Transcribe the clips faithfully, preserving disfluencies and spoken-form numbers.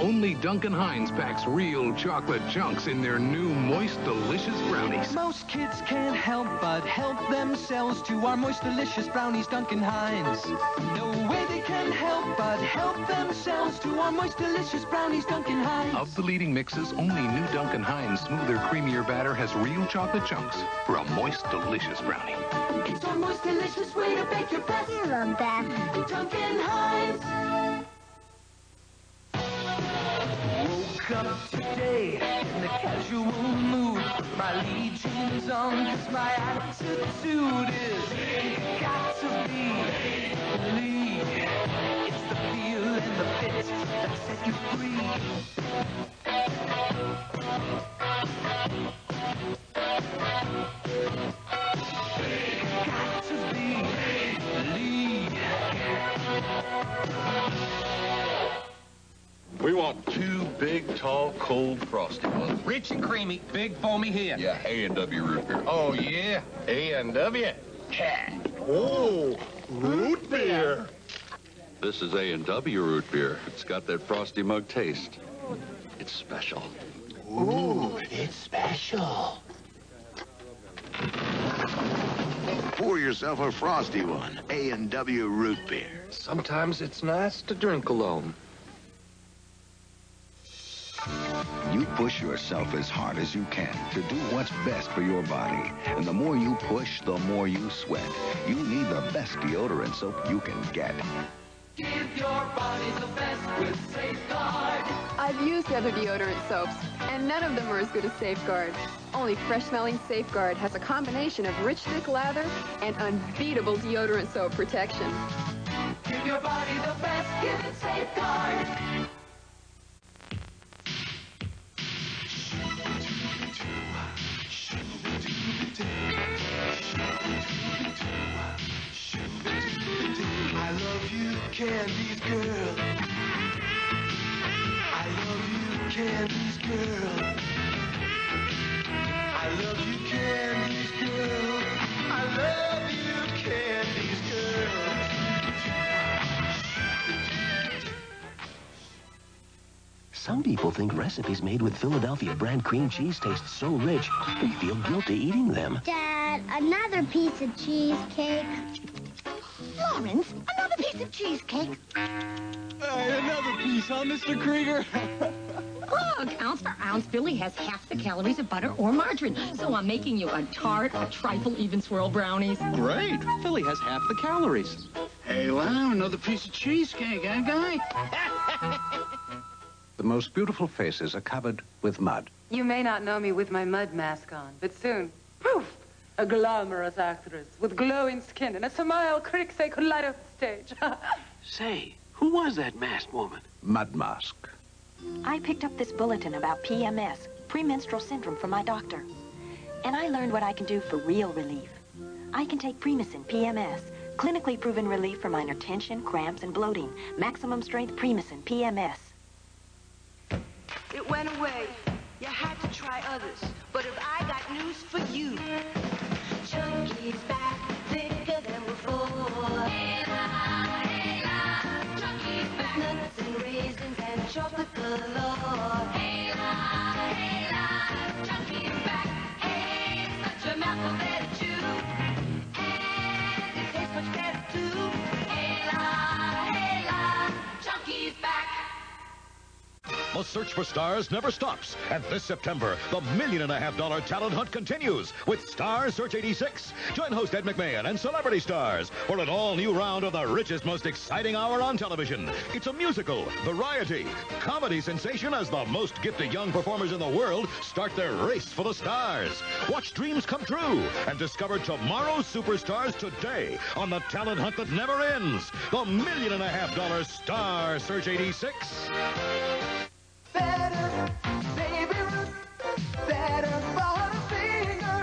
only Duncan Hines packs real chocolate chunks in their new moist, delicious brownies. Most kids can't help but help themselves to our moist, delicious brownies, Duncan Hines. No way they can help but help themselves to our moist, delicious brownies, Duncan Hines. Of the leading mixes, only new Duncan Hines smoother, creamier batter has real chocolate chunks for a moist, delicious brownie. It's our moist, delicious way to bake your best. I love that. Duncan Hines. Woke up today in the casual mood. My legion's on, cause my attitude is it's got to be Lee. It's the feel and the fit that set you free. Got to be Lee. We want two big, tall, cold, frosty ones. Rich and creamy, big, foamy here. Yeah, A and W root beer. Oh, yeah, A and W. Yeah. Oh, root beer. This is A and W root beer. It's got that frosty mug taste. It's special. Ooh, it's special. Pour yourself a frosty one, A and W root beer. Sometimes it's nice to drink alone. You push yourself as hard as you can to do what's best for your body. And the more you push, the more you sweat. You need the best deodorant soap you can get. Give your body the best with Safeguard. I've used other deodorant soaps, and none of them are as good as Safeguard. Only fresh-smelling Safeguard has a combination of rich, thick lather and unbeatable deodorant soap protection. Give your body the best. Give it Safeguard. I love you, Candie's girl. I love you, Candie's girl. I love you, Candie's girl. I love you, Candie's girl. Some people think recipes made with Philadelphia brand cream cheese taste so rich, they feel guilty eating them. Dad, another piece of cheesecake. Lawrence, another piece of cheesecake. Hey, another piece, huh, Mister Krieger? Look, ounce for ounce, Billy has half the calories of butter or margarine. So I'm making you a tart, a trifle, even swirl brownies. Great. Billy has half the calories. Hey, Lau, another piece of cheesecake, eh, guy? The most beautiful faces are covered with mud. You may not know me with my mud mask on, but soon, poof! A glamorous actress with glowing skin and a smile critics say could light up the stage. Say, who was that masked woman? Mud Mask. I picked up this bulletin about P M S, premenstrual syndrome, from my doctor. And I learned what I can do for real relief. I can take Premesyn P M S, clinically proven relief for minor tension, cramps, and bloating. Maximum strength Premesyn P M S. It went away. You had to try others. But if I got news for you, Chunky's back, thicker than before. Hey la, hey la, Chunky's back. Nuts and raisins and chocolate galore. Hey la, hey la, Chunky's back. Hey, it's such a mouthful there to chew. And it tastes much better too. Hey la, hey la, Chunky's back. The search for stars never stops, and this September, the million and a half dollar talent hunt continues with Star Search eighty-six. Join host Ed McMahon and celebrity stars for an all-new round of the richest, most exciting hour on television. It's a musical, variety, comedy sensation as the most gifted young performers in the world start their race for the stars. Watch dreams come true and discover tomorrow's superstars today on the talent hunt that never ends. The million and a half dollar Star Search eighty-six. Better, Baby Ruth, better Butterfinger,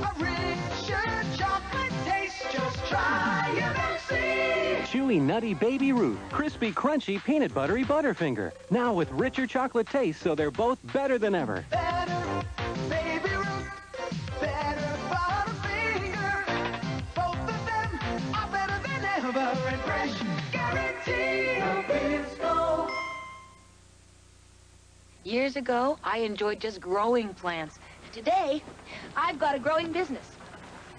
a richer chocolate taste, just try it and see. Chewy, nutty Baby Ruth, crispy, crunchy, peanut buttery Butterfinger. Now with richer chocolate taste, so they're both better than ever. Better, Baby Ruth, better Butterfinger. Both of them are better than ever, and fresh guaranteed. Years ago, I enjoyed just growing plants. Today, I've got a growing business.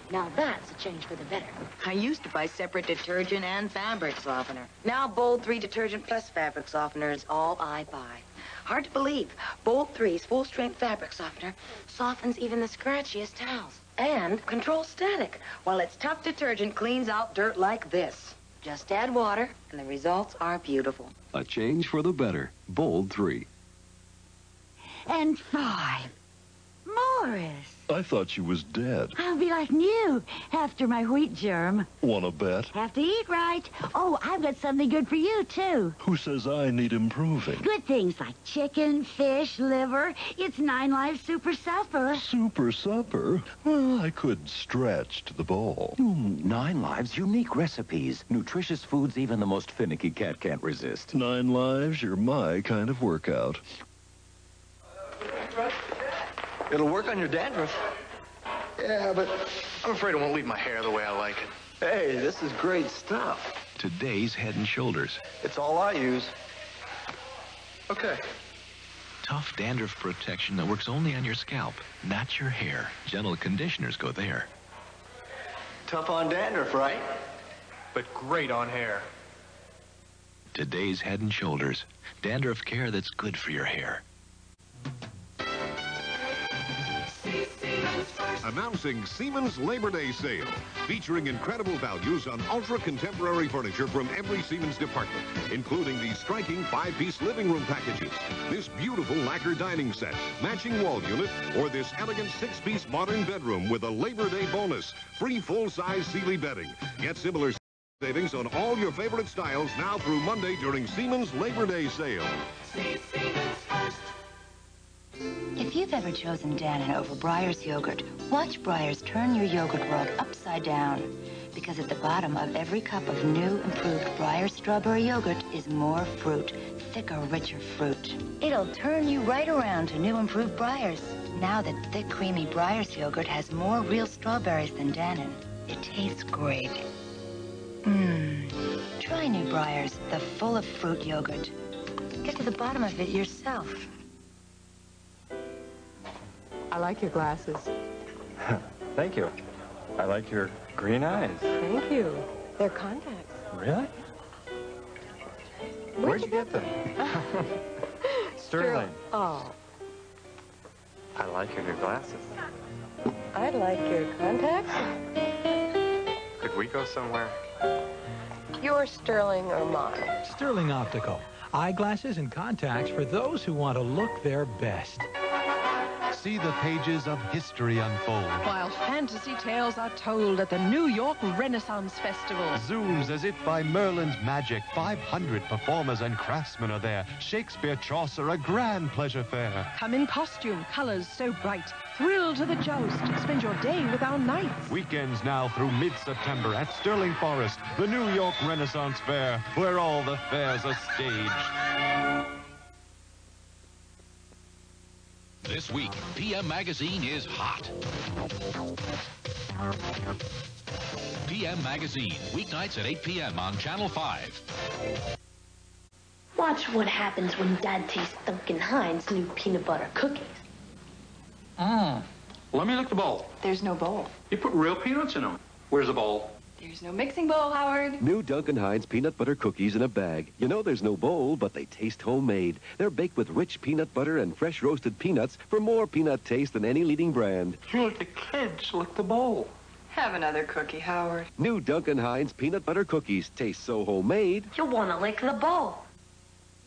Now that's a change for the better. I used to buy separate detergent and fabric softener. Now Bold three Detergent Plus Fabric Softener is all I buy. Hard to believe, Bold three's full-strength fabric softener softens even the scratchiest towels and controls static, while its tough detergent cleans out dirt like this. Just add water, and the results are beautiful. A change for the better, Bold three. And five. Morris. I thought she was dead. I'll be like new after my wheat germ. Wanna bet? Have to eat right. Oh, I've got something good for you, too. Who says I need improving? Good things like chicken, fish, liver. It's Nine Lives Super Supper. Super Supper? Well, I could stretch to the ball. Mm, Nine Lives' unique recipes. Nutritious foods even the most finicky cat can't resist. Nine Lives, you're my kind of workout. It'll work on your dandruff. Yeah, but I'm afraid it won't leave my hair the way I like it. Hey, this is great stuff. Today's Head and Shoulders. It's all I use. Okay. Tough dandruff protection that works only on your scalp, not your hair. Gentle conditioners go there. Tough on dandruff, right? But great on hair. Today's Head and Shoulders. Dandruff care that's good for your hair. Announcing Siemens Labor Day sale, featuring incredible values on ultra-contemporary furniture from every Siemens department, including these striking five-piece living room packages, this beautiful lacquer dining set, matching wall unit, or this elegant six-piece modern bedroom with a Labor Day bonus, free full-size Sealy bedding. Get similar savings on all your favorite styles now through Monday during Siemens Labor Day sale. See Siemens first. If you've ever chosen Dannon over Breyers yogurt, watch Breyers turn your yogurt world upside down. Because at the bottom of every cup of new, improved Breyers strawberry yogurt is more fruit, thicker, richer fruit. It'll turn you right around to new, improved Breyers. Now that thick, creamy Breyers yogurt has more real strawberries than Dannon, it tastes great. Mmm. Try new Breyers, the full of fruit yogurt. Get to the bottom of it yourself. I like your glasses. Thank you. I like your green eyes. Thank you. They're contacts. Really? Where'd, Where'd you get them? them? Sterling. Oh. I like your new glasses. I like your contacts. Could we go somewhere? You're Sterling or mine? Sterling Optical. Eyeglasses and contacts for those who want to look their best. See the pages of history unfold while fantasy tales are told at the New York Renaissance Festival. Zooms as if by Merlin's magic. five hundred performers and craftsmen are there. Shakespeare, Chaucer, a grand pleasure fair. Come in costume, colors so bright. Thrill to the joust. Spend your day with our knights. Weekends now through mid-September at Sterling Forest, the New York Renaissance Fair, where all the fairs are staged. This week, P M Magazine is hot. P M Magazine, weeknights at eight p m on Channel five. Watch what happens when Dad tastes Duncan Hines' new peanut butter cookies. Mmm. Let me lick the bowl. There's no bowl. You put real peanuts in them. Where's the bowl? There's no mixing bowl, Howard. New Duncan Hines peanut butter cookies in a bag. You know there's no bowl, but they taste homemade. They're baked with rich peanut butter and fresh roasted peanuts for more peanut taste than any leading brand. You let the kids lick the bowl. Have another cookie, Howard. New Duncan Hines peanut butter cookies taste so homemade. You'll want to lick the bowl.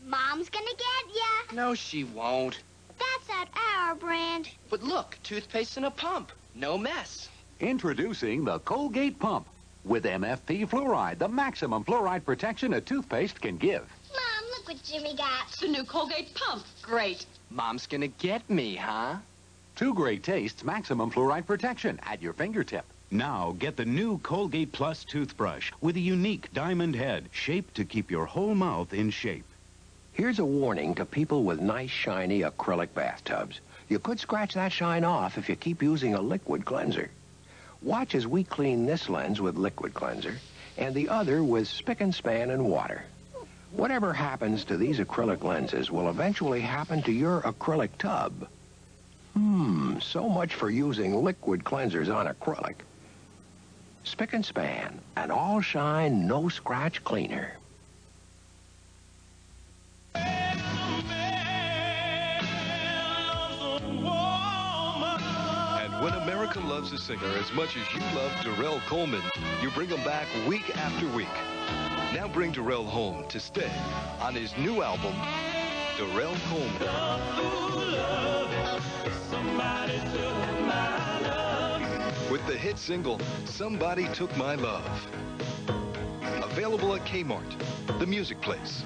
Mom's gonna get ya. No, she won't. That's not our brand. But look, toothpaste in a pump. No mess. Introducing the Colgate Pump. With M F P fluoride, the maximum fluoride protection a toothpaste can give. Mom, look what Jimmy got. It's the new Colgate Pump. Great. Mom's gonna get me, huh? Two great tastes, maximum fluoride protection at your fingertip. Now get the new Colgate Plus toothbrush with a unique diamond head shaped to keep your whole mouth in shape. Here's a warning to people with nice, shiny acrylic bathtubs. You could scratch that shine off if you keep using a liquid cleanser. Watch as we clean this lens with liquid cleanser and the other with Spick and Span and water. Whatever happens to these acrylic lenses will eventually happen to your acrylic tub. Hmm, so much for using liquid cleansers on acrylic. Spick and Span, an all-shine, no-scratch cleaner. When America loves a singer as much as you love Darrell Coleman, you bring him back week after week. Now bring Darrell home to stay on his new album, Darrell Coleman. With the hit single, Somebody Took My Love. Available at Kmart, the music place.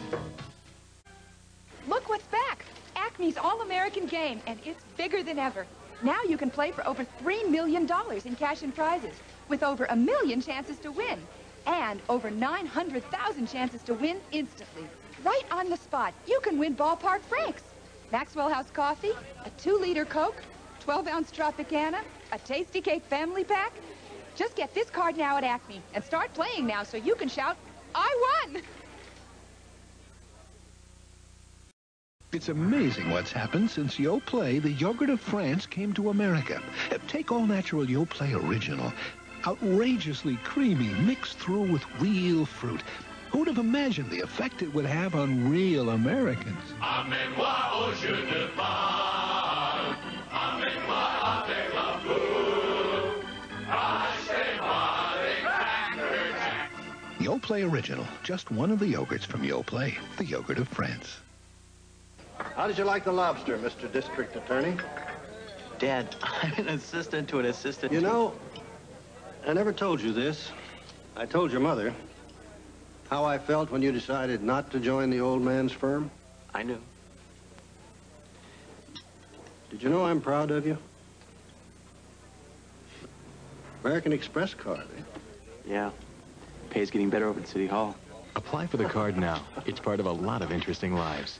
Look what's back. Acme's All-American Game, and it's bigger than ever. Now you can play for over three million dollars in cash and prizes, with over a million chances to win, and over nine hundred thousand chances to win instantly. Right on the spot, you can win ballpark breaks. Maxwell House coffee, a two liter Coke, twelve ounce Tropicana, a Tasty Cake family pack. Just get this card now at Acme and start playing now so you can shout, "I won!" It's amazing what's happened since Yoplait, the yogurt of France, came to America. Take all-natural Yoplait Original. Outrageously creamy, mixed through with real fruit. Who'd have imagined the effect it would have on real Americans? Yoplait Original, just one of the yogurts from Yoplait, the yogurt of France. How did you like the lobster, Mister District Attorney? Dad, I'm an assistant to an assistant. You know, I never told you this. I told your mother how I felt when you decided not to join the old man's firm. I knew. Did you know I'm proud of you? American Express card, eh? Yeah. Pay's getting better over at City Hall. Apply for the card now. It's part of a lot of interesting lives.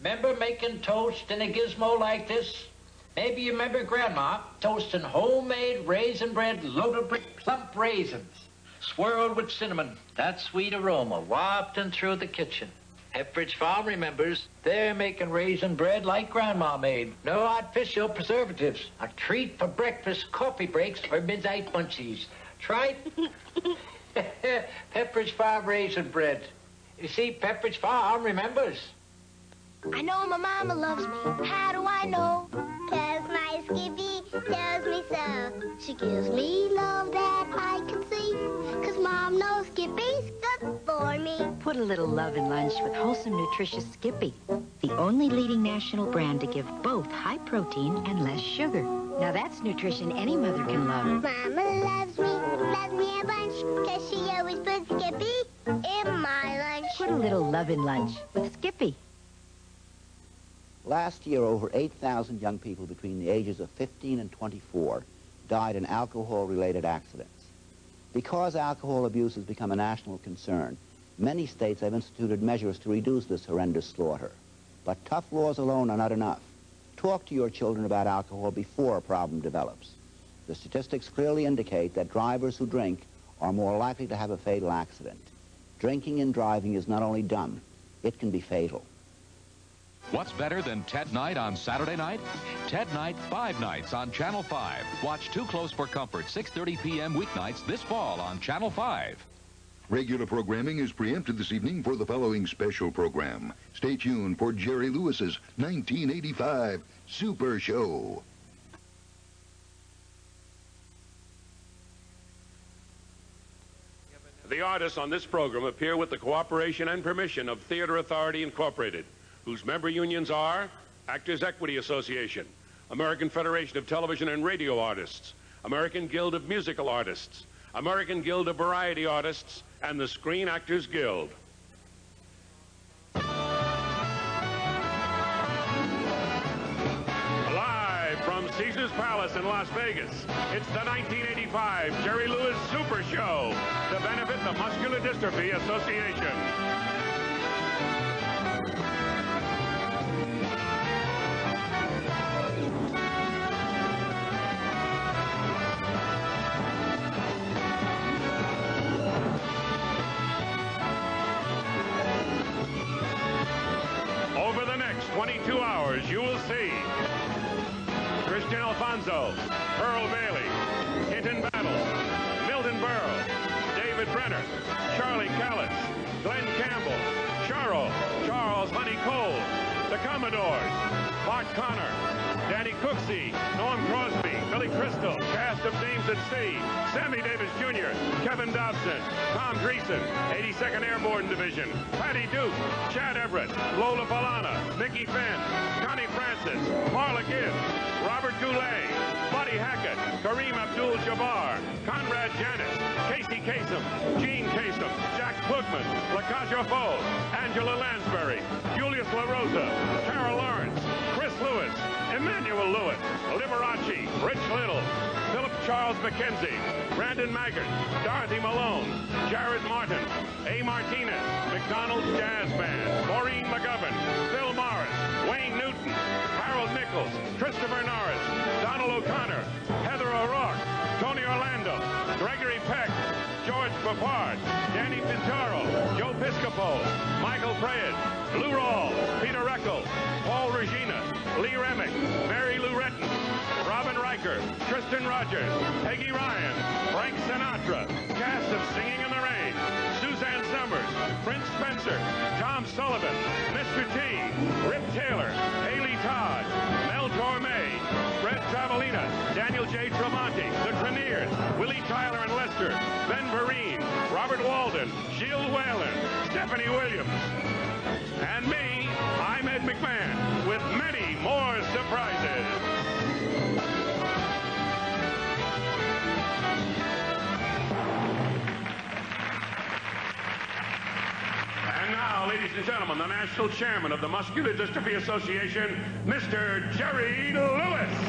Remember making toast in a gizmo like this? Maybe you remember Grandma toasting homemade raisin bread loaded with plump raisins, swirled with cinnamon, that sweet aroma wafting through the kitchen. Pepperidge Farm remembers they're making raisin bread like Grandma made. No artificial preservatives. A treat for breakfast, coffee breaks, or midnight munchies. Try Pepperidge Farm raisin bread. You see, Pepperidge Farm remembers. I know my mama loves me. How do I know? 'Cause my Skippy tells me so. She gives me love that I can see. 'Cause Mom knows Skippy's good for me. Put a little love in lunch with wholesome, nutritious Skippy. The only leading national brand to give both high protein and less sugar. Now that's nutrition any mother can love. Mama loves me, loves me a bunch. 'Cause she always puts Skippy in my lunch. Put a little love in lunch with Skippy. Last year, over eight thousand young people between the ages of fifteen and twenty-four died in alcohol-related accidents. Because alcohol abuse has become a national concern, many states have instituted measures to reduce this horrendous slaughter. But tough laws alone are not enough. Talk to your children about alcohol before a problem develops. The statistics clearly indicate that drivers who drink are more likely to have a fatal accident. Drinking and driving is not only dumb, it can be fatal. What's better than Ted Knight on Saturday night? Ted Knight, five nights on Channel five. Watch Too Close for Comfort, six thirty p m weeknights this fall on Channel five. Regular programming is preempted this evening for the following special program. Stay tuned for Jerry Lewis's nineteen eighty-five Super Show. The artists on this program appear with the cooperation and permission of Theater Authority Incorporated, whose member unions are Actors' Equity Association, American Federation of Television and Radio Artists, American Guild of Musical Artists, American Guild of Variety Artists, and the Screen Actors Guild. Live from Caesars Palace in Las Vegas, it's the nineteen eighty-five Jerry Lewis Super Show to benefit the Muscular Dystrophy Association. twenty-two hours, you will see Christian Alfonso, Pearl Bailey, Hinton Battle, Milton Berle, David Brenner, Charlie Callis, Glenn Campbell, Charo, Charles Honey Cole, the Commodores, Mark Connor, Danny Cooksey, Norm Crosby, Billy Crystal, cast of names at sea, Sammy Davis Junior, Kevin Dobson, Tom Dreesen, eighty-second Airborne Division, Patty Duke, Chad Everett, Lola Falana, Mickey Finn, Connie Francis, Marla Gibbs, Robert Goulet, Buddy Hackett, Kareem Abdul-Jabbar, Conrad Janis, Casey Kasem, Gene Kasem, Jack Klugman, LaCaja Foe, Angela Lansbury, Julius LaRosa, Tara Lawrence, Chris Lewis, Emmanuel Lewis, Liberace, Rich Little, Philip Charles McKenzie, Brandon Maggart, Dorothy Malone, Jared Martin, A. Martinez, McDonald's Jazz Band, Maureen McGovern, Phil Morris, Wayne Newton, Harold Nichols, Christopher Norris, Donald O'Connor, Heather O'Rourke, Tony Orlando, Gregory Peck, George Papard, Danny Pintaro, Joe Piscopo, Michael Praed, Lou Rawls, Peter Reckel, Paul Regina, Lee Remick, Mary Lou Retton, Robin Riker, Tristan Rogers, Peggy Ryan, Frank Sinatra, cast of Singing in the Rain, Suzanne Summers, Prince Spencer, Tom Sullivan, Mister T, Rip Taylor, Haley Todd, Mel Torme, Fred Travolina, Daniel J. Tremonti, The Treniers, Willie Tyler and Lester, Ben Vereen, Robert Walden, Jill Whalen, Stephanie Williams, and me, I'm Ed McMahon, with many more surprises. And now, ladies and gentlemen, the National Chairman of the Muscular Dystrophy Association, Mister Jerry Lewis.